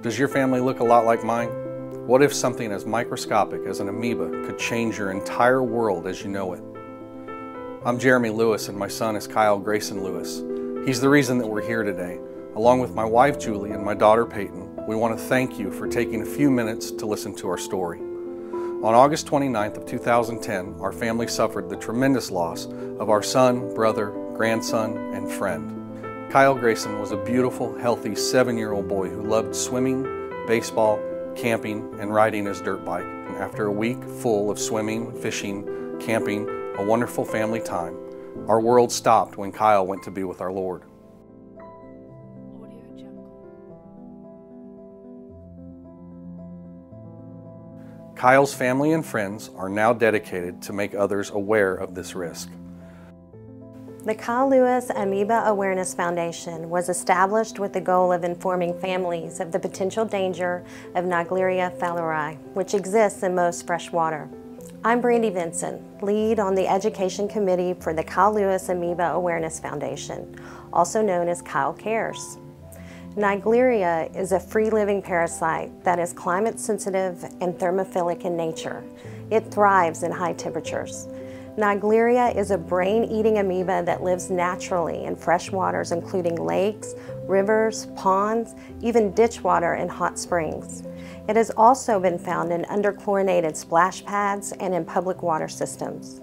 Does your family look a lot like mine? What if something as microscopic as an amoeba could change your entire world as you know it? I'm Jeremy Lewis, and my son is Kyle Grayson Lewis. He's the reason that we're here today. Along with my wife, Julie, and my daughter, Peyton, we want to thank you for taking a few minutes to listen to our story. On August 29th of 2010, our family suffered the tremendous loss of our son, brother, grandson, and friend. Kyle Grayson was a beautiful, healthy 7-year-old boy who loved swimming, baseball, camping, and riding his dirt bike. And after a week full of swimming, fishing, camping, a wonderful family time, our world stopped when Kyle went to be with our Lord. Kyle's family and friends are now dedicated to make others aware of this risk. The Kyle Lewis Amoeba Awareness Foundation was established with the goal of informing families of the potential danger of Naegleria fowleri, which exists in most fresh water. I'm Brandi Vincent, lead on the Education Committee for the Kyle Lewis Amoeba Awareness Foundation, also known as Kyle Cares. Naegleria is a free-living parasite that is climate-sensitive and thermophilic in nature. It thrives in high temperatures. Naegleria is a brain-eating amoeba that lives naturally in fresh waters, including lakes, rivers, ponds, even ditch water and hot springs. It has also been found in underchlorinated splash pads and in public water systems.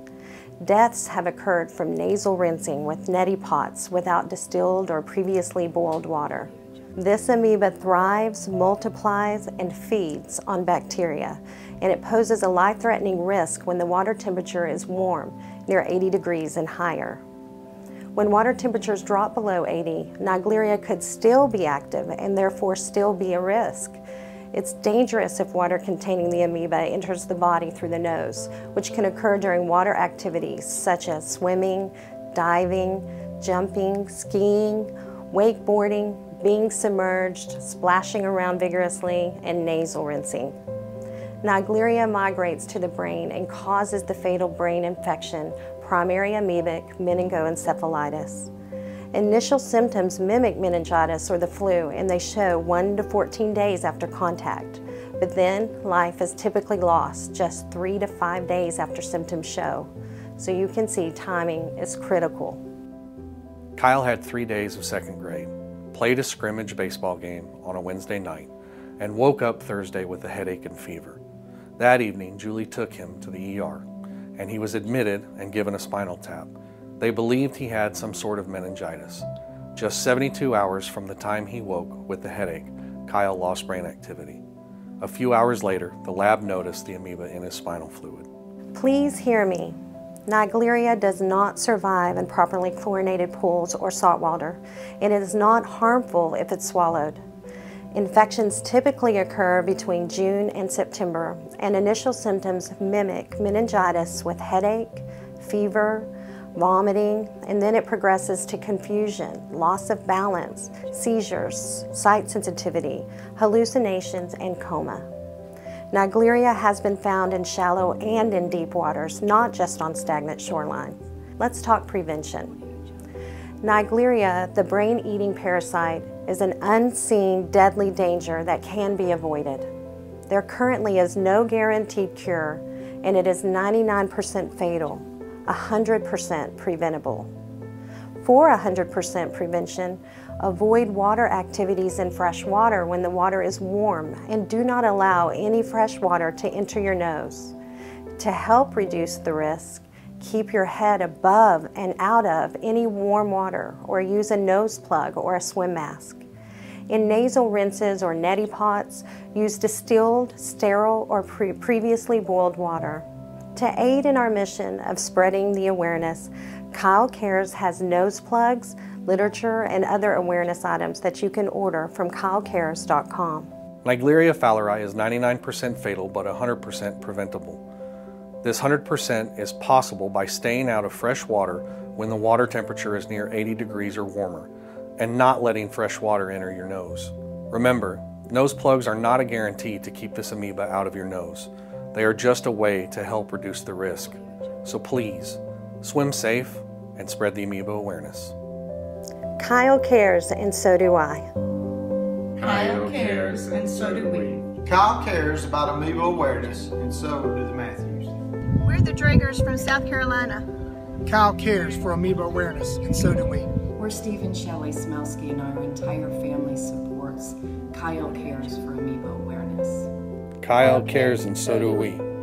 Deaths have occurred from nasal rinsing with neti pots without distilled or previously boiled water. This amoeba thrives, multiplies, and feeds on bacteria, and it poses a life-threatening risk when the water temperature is warm, near 80 degrees and higher. When water temperatures drop below 80, Naegleria could still be active and therefore still be a risk. It's dangerous if water containing the amoeba enters the body through the nose, which can occur during water activities such as swimming, diving, jumping, skiing, wakeboarding, being submerged, splashing around vigorously, and nasal rinsing. Naegleria migrates to the brain and causes the fatal brain infection, primary amoebic meningoencephalitis. Initial symptoms mimic meningitis or the flu, and they show 1 to 14 days after contact. But then, life is typically lost just 3 to 5 days after symptoms show. So you can see timing is critical. Kyle had 3 days of second grade, played a scrimmage baseball game on a Wednesday night, and woke up Thursday with a headache and fever. That evening, Julie took him to the ER, and he was admitted and given a spinal tap. They believed he had some sort of meningitis. Just 72 hours from the time he woke with the headache, Kyle lost brain activity. A few hours later, the lab noticed the amoeba in his spinal fluid. Please hear me. Naegleria does not survive in properly chlorinated pools or salt water, and it is not harmful if it's swallowed. Infections typically occur between June and September, and initial symptoms mimic meningitis with headache, fever, vomiting, and then it progresses to confusion, loss of balance, seizures, sight sensitivity, hallucinations, and coma. Naegleria has been found in shallow and in deep waters, not just on stagnant shorelines. Let's talk prevention. Naegleria, the brain-eating parasite, is an unseen, deadly danger that can be avoided. There currently is no guaranteed cure, and it is 99% fatal. 100% preventable. For 100% prevention, avoid water activities in fresh water when the water is warm, and do not allow any fresh water to enter your nose. To help reduce the risk, keep your head above and out of any warm water, or use a nose plug or a swim mask. In nasal rinses or neti pots, use distilled, sterile, or previously boiled water. To aid in our mission of spreading the awareness, Kyle Cares has nose plugs, literature, and other awareness items that you can order from kylecares.com. Naegleria fowleri is 99% fatal but 100% preventable. This 100% is possible by staying out of fresh water when the water temperature is near 80 degrees or warmer, and not letting fresh water enter your nose. Remember, nose plugs are not a guarantee to keep this amoeba out of your nose. They are just a way to help reduce the risk. So please, swim safe and spread the amoeba awareness. Kyle cares, and so do I. Kyle cares, and so do we. Kyle cares about amoeba awareness, and so do the Matthews. We're the Draegers from South Carolina. Kyle cares for amoeba awareness, and so do we. We're Steve and Shelley Smelski, and our entire family supports Kyle Cares for Amoeba Awareness. Kyle cares, and so do we.